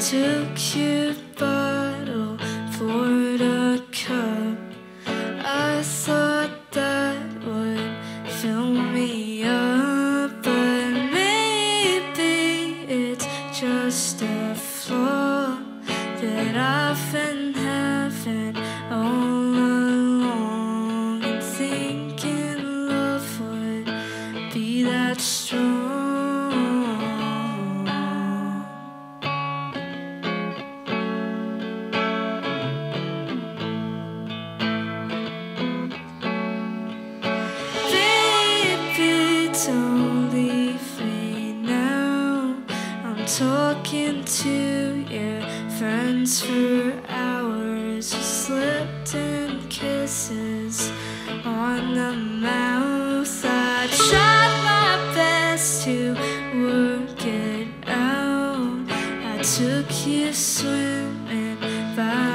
too cute bottle for the cup. I thought that would fill me up, but maybe it's just a flaw that I've been having all along, and thinking love would be that strong. Don't leave me now. I'm talking to your friends for hours. You slipped in kisses on the mouth. I tried my best to work it out. I took you swimming by.